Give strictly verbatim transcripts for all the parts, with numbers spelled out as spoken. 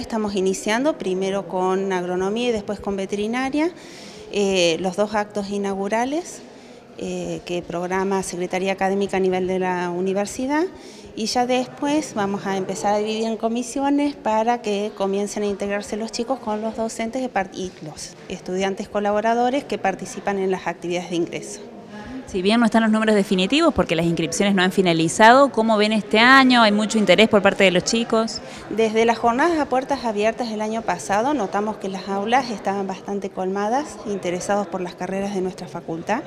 Estamos iniciando primero con agronomía y después con veterinaria, eh, los dos actos inaugurales eh, que programa Secretaría Académica a nivel de la universidad, y ya después vamos a empezar a dividir en comisiones para que comiencen a integrarse los chicos con los docentes y los estudiantes colaboradores que participan en las actividades de ingreso. Si bien no están los números definitivos porque las inscripciones no han finalizado, ¿cómo ven este año? ¿Hay mucho interés por parte de los chicos? Desde las jornadas a puertas abiertas del año pasado notamos que las aulas estaban bastante colmadas, interesados por las carreras de nuestra facultad,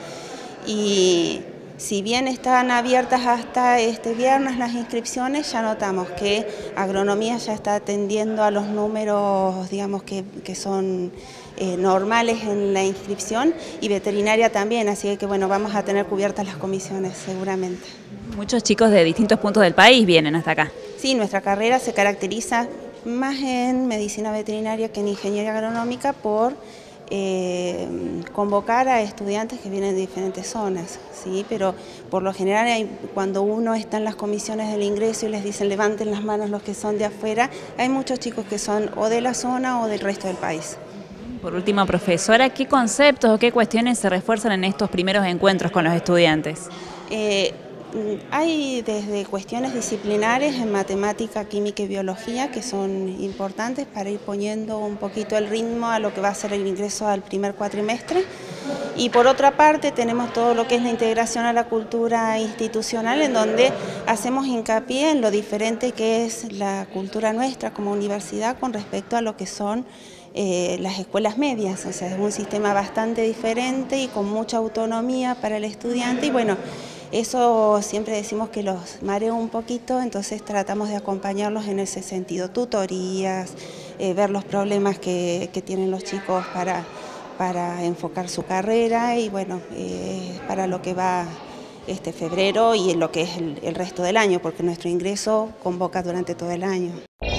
y si bien están abiertas hasta este viernes las inscripciones, ya notamos que agronomía ya está atendiendo a los números, digamos, que, que son eh, normales en la inscripción, y veterinaria también, así que bueno, vamos a tener cubiertas las comisiones seguramente. Muchos chicos de distintos puntos del país vienen hasta acá. Sí, nuestra carrera se caracteriza más en medicina veterinaria que en ingeniería agronómica por Eh, convocar a estudiantes que vienen de diferentes zonas, ¿sí? Pero por lo general hay, cuando uno está en las comisiones del ingreso y les dicen levanten las manos los que son de afuera, hay muchos chicos que son o de la zona o del resto del país. Por último, profesora, ¿qué conceptos o qué cuestiones se refuerzan en estos primeros encuentros con los estudiantes? Eh, Hay desde cuestiones disciplinares en matemática, química y biología que son importantes para ir poniendo un poquito el ritmo a lo que va a ser el ingreso al primer cuatrimestre. Y por otra parte tenemos todo lo que es la integración a la cultura institucional, en donde hacemos hincapié en lo diferente que es la cultura nuestra como universidad con respecto a lo que son eh, las escuelas medias. O sea, es un sistema bastante diferente y con mucha autonomía para el estudiante, y bueno, eso siempre decimos que los marea un poquito, entonces tratamos de acompañarlos en ese sentido. Tutorías, eh, ver los problemas que, que tienen los chicos para, para enfocar su carrera y bueno, eh, para lo que va este febrero y lo que es el, el resto del año, porque nuestro ingreso convoca durante todo el año.